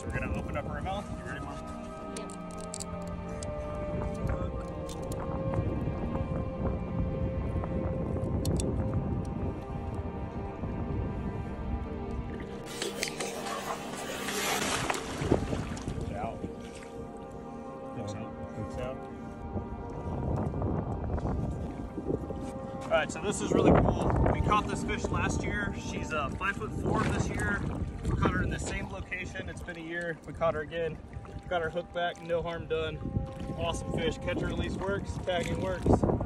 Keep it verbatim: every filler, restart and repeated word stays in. So we're going to open up our mouth. You ready, Mom? Yeah. It's out. It's out. It's out. All right, so this is really cool. We caught this fish last year. She's uh, five foot four this year. We caught her in the same location. It's been a year. We caught her again. Got her hooked back. No harm done. Awesome fish. Catch and release works. Tagging works.